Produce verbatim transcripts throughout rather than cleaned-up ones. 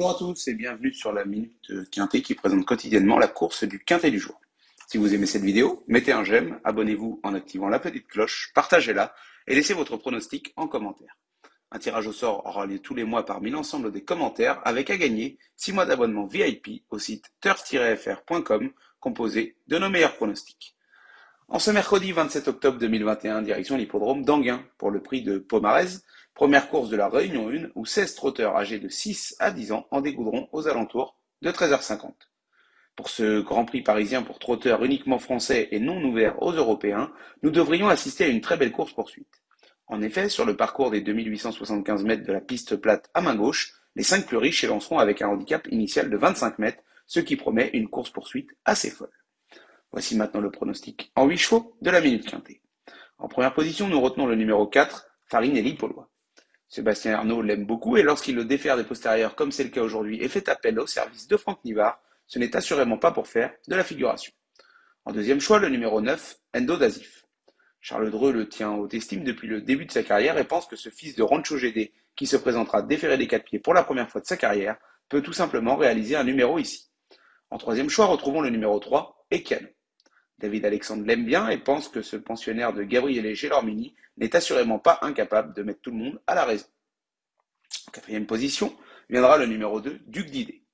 Bonjour à tous et bienvenue sur la Minute Quinté qui présente quotidiennement la course du Quinté du jour. Si vous aimez cette vidéo, mettez un j'aime, abonnez-vous en activant la petite cloche, partagez-la et laissez votre pronostic en commentaire. Un tirage au sort aura lieu tous les mois parmi l'ensemble des commentaires avec à gagner six mois d'abonnement V I P au site turf tiret f r point com composé de nos meilleurs pronostics. En ce mercredi vingt-sept octobre deux mille vingt et un, direction l'hippodrome d'Anguin pour le prix de Pomarez, première course de la Réunion un où seize trotteurs âgés de six à dix ans en dégoudront aux alentours de treize heures cinquante. Pour ce Grand Prix parisien pour trotteurs uniquement français et non ouvert aux Européens, nous devrions assister à une très belle course-poursuite. En effet, sur le parcours des deux mille huit cent soixante-quinze mètres de la piste plate à main gauche, les cinq plus riches s'élanceront avec un handicap initial de vingt-cinq mètres, ce qui promet une course-poursuite assez folle. Voici maintenant le pronostic en huit chevaux de la Minute Quintée. En première position, nous retenons le numéro quatre, Farinelli-Paulois. Sébastien Arnaud l'aime beaucoup et lorsqu'il le défère des postérieurs comme c'est le cas aujourd'hui et fait appel au service de Franck Nivard, ce n'est assurément pas pour faire de la figuration. En deuxième choix, le numéro neuf, Endo Dazif. Charles Dreux le tient en haute estime depuis le début de sa carrière et pense que ce fils de Rancho G D qui se présentera déféré des quatre pieds pour la première fois de sa carrière peut tout simplement réaliser un numéro ici. En troisième choix, retrouvons le numéro trois, Ekeanu. David Alexandre l'aime bien et pense que ce pensionnaire de Gabriel Gélormini n'est assurément pas incapable de mettre tout le monde à la raison. En quatrième position viendra le numéro deux, Duc Didier.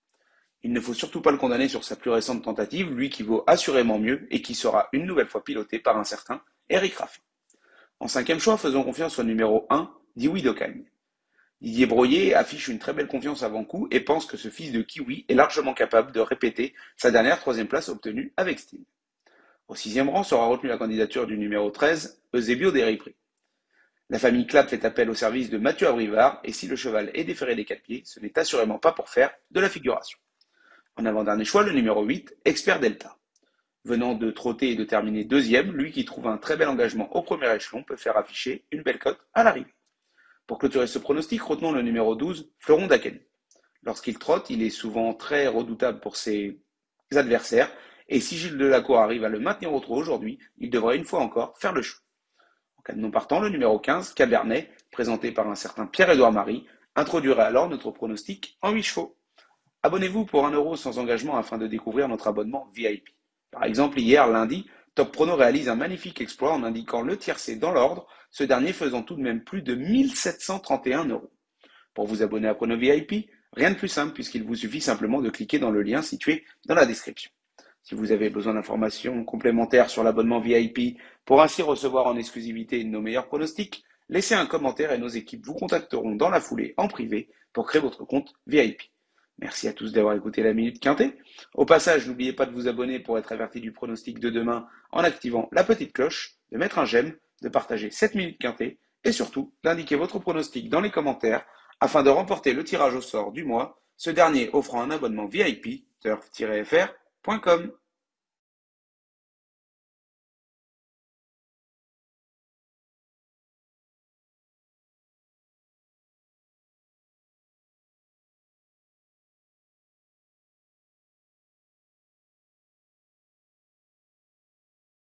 Il ne faut surtout pas le condamner sur sa plus récente tentative, lui qui vaut assurément mieux et qui sera une nouvelle fois piloté par un certain Eric Raffin. En cinquième choix, faisons confiance au numéro un, Dioui Docagne. Didier Broyer affiche une très belle confiance avant coup et pense que ce fils de Kiwi est largement capable de répéter sa dernière troisième place obtenue avec Steam. Au sixième rang sera retenue la candidature du numéro treize, Eusebio Derepré. La famille Clap fait appel au service de Mathieu Abrivard et si le cheval est déféré des quatre pieds, ce n'est assurément pas pour faire de la figuration. En avant-dernier choix, le numéro huit, Expert Delta. Venant de trotter et de terminer deuxième, lui qui trouve un très bel engagement au premier échelon peut faire afficher une belle cote à l'arrivée. Pour clôturer ce pronostic, retenons le numéro douze, Fleuron Daken. Lorsqu'il trotte, il est souvent très redoutable pour ses adversaires. Et si Gilles Delacour arrive à le maintenir au trot aujourd'hui, il devrait une fois encore faire le show. En cas de non partant, le numéro quinze, Cabernet, présenté par un certain Pierre-Édouard Marie, introduira alors notre pronostic en huit chevaux. Abonnez-vous pour un euro sans engagement afin de découvrir notre abonnement V I P. Par exemple, hier, lundi, Top Prono réalise un magnifique exploit en indiquant le tiercé dans l'ordre, ce dernier faisant tout de même plus de mille sept cent trente et un euros. Pour vous abonner à Prono V I P, rien de plus simple puisqu'il vous suffit simplement de cliquer dans le lien situé dans la description. Si vous avez besoin d'informations complémentaires sur l'abonnement V I P pour ainsi recevoir en exclusivité nos meilleurs pronostics, laissez un commentaire et nos équipes vous contacteront dans la foulée en privé pour créer votre compte V I P. Merci à tous d'avoir écouté la Minute Quintée. Au passage, n'oubliez pas de vous abonner pour être averti du pronostic de demain en activant la petite cloche, de mettre un j'aime, de partager cette Minute Quintée et surtout d'indiquer votre pronostic dans les commentaires afin de remporter le tirage au sort du mois, ce dernier offrant un abonnement V I P turf tiret f r point com.